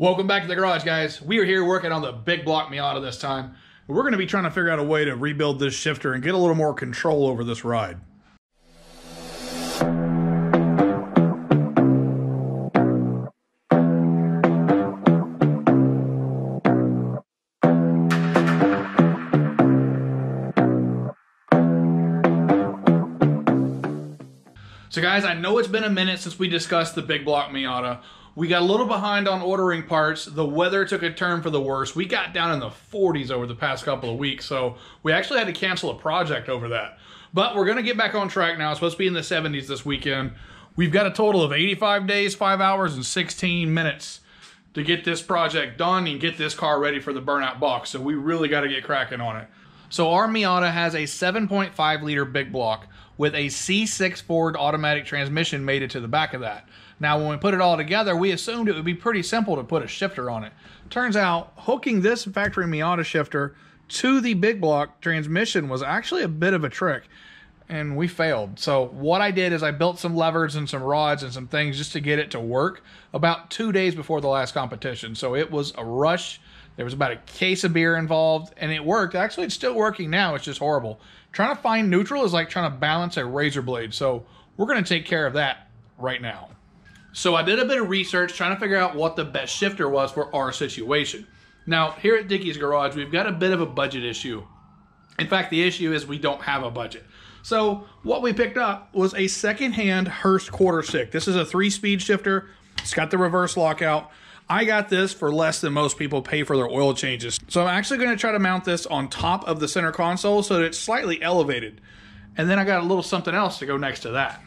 Welcome back to the garage, guys. We are here working on the big block Miata this time. We're going to be trying to figure out a way to rebuild this shifter and get a little more control over this ride. So guys, I know it's been a minute since we discussed the big block Miata. We got a little behind on ordering parts. The weather took a turn for the worse. We got down in the 40s over the past couple of weeks, so we actually had to cancel a project over that. But we're going to get back on track now. It's supposed to be in the 70s this weekend. We've got a total of 85 days, 5 hours, and 16 minutes to get this project done and get this car ready for the burnout box. So we really got to get cracking on it. So our Miata has a 7.5 liter big block with a C6 Ford automatic transmission mated to the back of that. Now, when we put it all together, we assumed it would be pretty simple to put a shifter on it. Turns out, hooking this factory Miata shifter to the big block transmission was actually a bit of a trick, and we failed. So what I did is I built some levers and some rods and some things just to get it to work about 2 days before the last competition. So it was a rush. There was about a case of beer involved, and it worked. Actually, it's still working now. It's just horrible. Trying to find neutral is like trying to balance a razor blade. So we're going to take care of that right now. So I did a bit of research trying to figure out what the best shifter was for our situation. Now, here at Dickie's Garage, we've got a bit of a budget issue. In fact, the issue is we don't have a budget. So what we picked up was a secondhand Hurst Quarter Stick. This is a 3-speed shifter. It's got the reverse lockout. I got this for less than most people pay for their oil changes. So I'm actually going to try to mount this on top of the center console so that it's slightly elevated. And then I got a little something else to go next to that.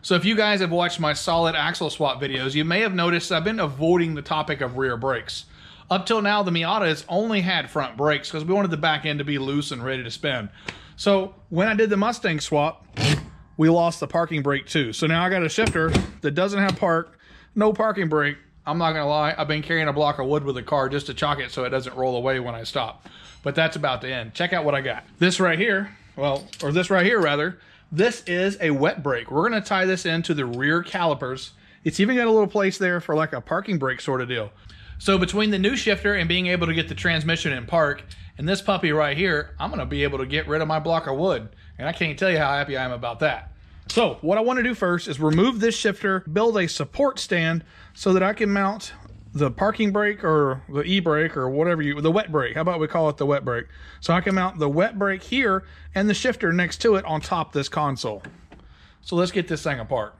So if you guys have watched my solid axle swap videos, you may have noticed I've been avoiding the topic of rear brakes. Up till now, the Miata has only had front brakes because we wanted the back end to be loose and ready to spin. So when I did the Mustang swap, we lost the parking brake too. So now I got a shifter that doesn't have park, no parking brake. I'm not gonna lie, I've been carrying a block of wood with the car just to chock it so it doesn't roll away when I stop. But that's about to end. Check out what I got. This right here, well, or this right here rather, this is a wet brake. We're gonna tie this into the rear calipers. It's even got a little place there for like a parking brake sort of deal. So between the new shifter and being able to get the transmission in park and this puppy right here, I'm gonna be able to get rid of my block of wood. And I can't tell you how happy I am about that. So what I wanna do first is remove this shifter, build a support stand so that I can mount the parking brake or the e-brake or whatever the wet brake. How about we call it the wet brake? So I can mount the wet brake here and the shifter next to it on top of this console. So let's get this thing apart.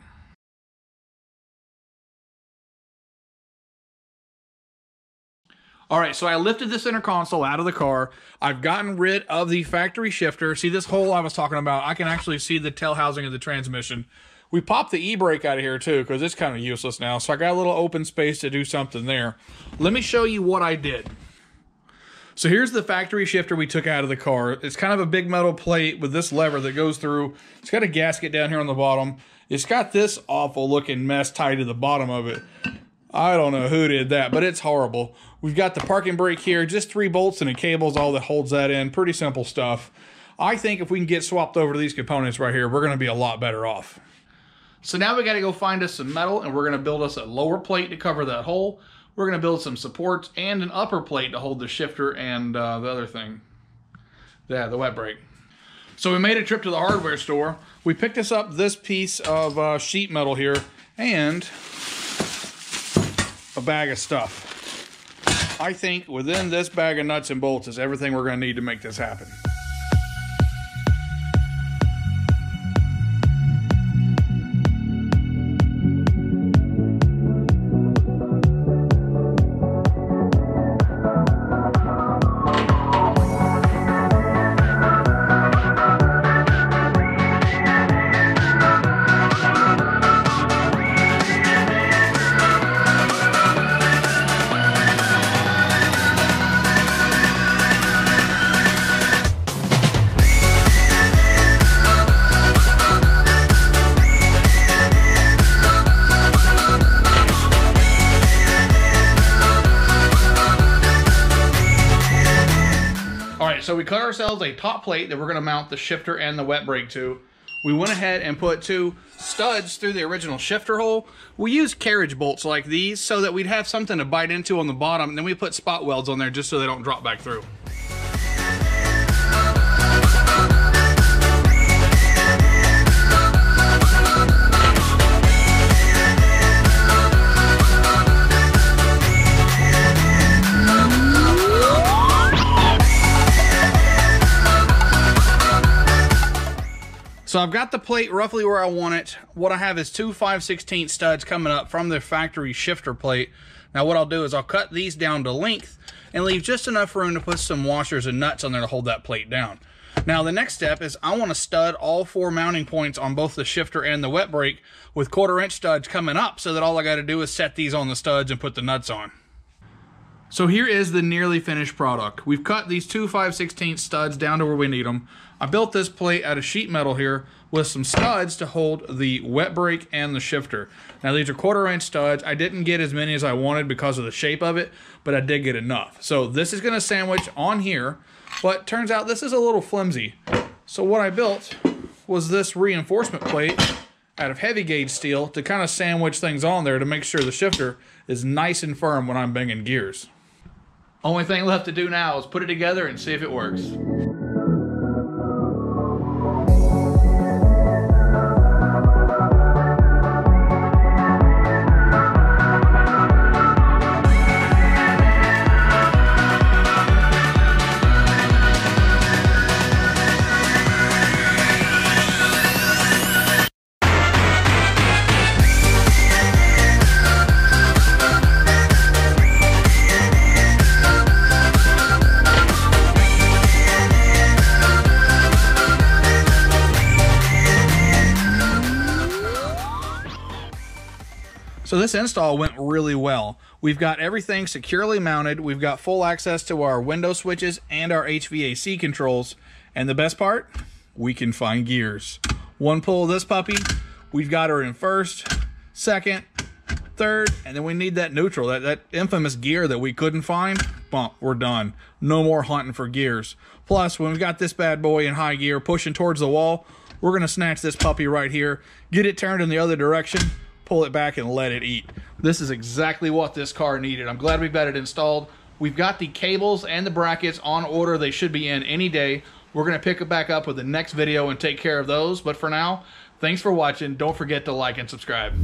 All right, so I lifted the center console out of the car. I've gotten rid of the factory shifter. See this hole I was talking about? I can actually see the tail housing of the transmission. We popped the e-brake out of here too because it's kind of useless now. So I got a little open space to do something there. Let me show you what I did. So here's the factory shifter we took out of the car. It's kind of a big metal plate with this lever that goes through. It's got a gasket down here on the bottom. It's got this awful looking mess tied to the bottom of it. I don't know who did that, but it's horrible. We've got the parking brake here, just 3 bolts and a cable is all that holds that in. Pretty simple stuff. I think if we can get swapped over to these components right here, we're gonna be a lot better off. So now we gotta go find us some metal and we're gonna build us a lower plate to cover that hole. We're gonna build some supports and an upper plate to hold the shifter and the other thing. Yeah, the wet brake. So we made a trip to the hardware store. We picked us up this piece of sheet metal here and a bag of stuff. I think within this bag of nuts and bolts is everything we're gonna need to make this happen. So we cut ourselves a top plate that we're going to mount the shifter and the wet brake to. we went ahead and put two studs through the original shifter hole. We used carriage bolts like these so that we'd have something to bite into on the bottom, and then we put spot welds on there just so they don't drop back through. So I've got the plate roughly where I want it. What I have is two 5/16 studs coming up from the factory shifter plate. Now what I'll do is I'll cut these down to length and leave just enough room to put some washers and nuts on there to hold that plate down. Now the next step is I want to stud all four mounting points on both the shifter and the wet brake with 1/4" studs coming up, so that all I got to do is set these on the studs and put the nuts on. So here is the nearly finished product. We've cut these two 5/16 studs down to where we need them. I built this plate out of sheet metal here with some studs to hold the wet brake and the shifter. Now these are 1/4" studs. I didn't get as many as I wanted because of the shape of it, but I did get enough. So this is gonna sandwich on here, but turns out this is a little flimsy. So what I built was this reinforcement plate out of heavy gauge steel to kind of sandwich things on there to make sure the shifter is nice and firm when I'm banging gears. Only thing left to do now is put it together and see if it works. So this install went really well. We've got everything securely mounted. We've got full access to our window switches and our HVAC controls. And the best part, we can find gears. One pull of this puppy, we've got her in first, second, third, and then we need that neutral, that infamous gear that we couldn't find. Bump, we're done. No more hunting for gears. Plus, when we've got this bad boy in high gear pushing towards the wall, we're gonna snatch this puppy right here, get it turned in the other direction, pull it back and let it eat. This is exactly what this car needed. I'm glad we've got it installed. We've got the cables and the brackets on order. They should be in any day. We're gonna pick it back up with the next video and take care of those. But for now, thanks for watching. Don't forget to like and subscribe.